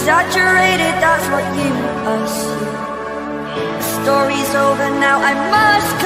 Exaggerated, that's what you assume. The story's over now, I must come.